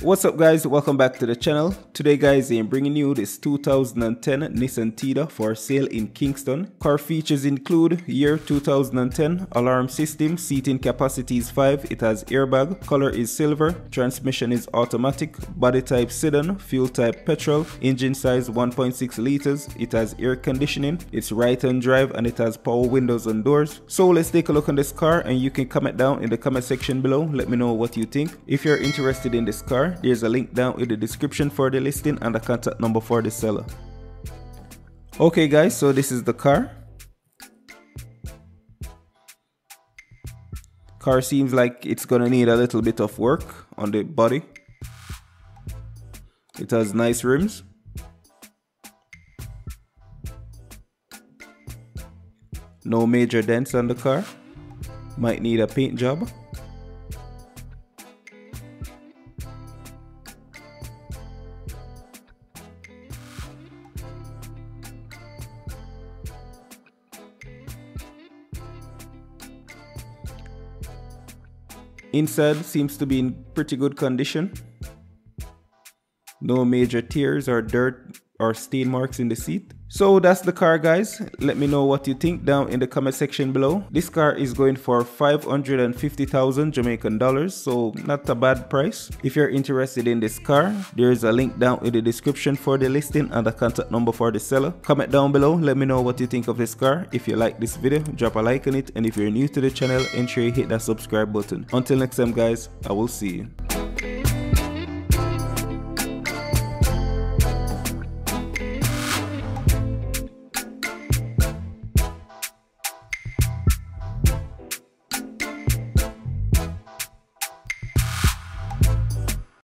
What's up guys, welcome back to the channel. Today guys, I'm bringing you this 2010 Nissan Tiida for sale in Kingston. Car features include year 2010, alarm system, seating capacity is 5, it has airbag, color is silver, transmission is automatic, body type sedan, fuel type petrol, engine size 1.6 liters, it has air conditioning, it's right hand drive and it has power windows and doors. So let's take a look on this car and you can comment down in the comment section below, let me know what you think. If you're interested in this car, there's a link down in the description for the listing and the contact number for the seller. Okay guys, so this is the car. Car seems like it's gonna need a little bit of work on the body. It has nice rims. No major dents on the car. Might need a paint job. Inside seems to be in pretty good condition. No major tears or dirt or stain marks in the seat. So that's the car guys. Let me know what you think down in the comment section below. This car is going for 550,000 Jamaican dollars, so not a bad price. If you're interested in this car, there is a link down in the description for the listing and the contact number for the seller. Comment down below, let me know what you think of this car. If you like this video, drop a like on it, and if you're new to the channel, ensure you hit that subscribe button. Until next time guys, I will see you.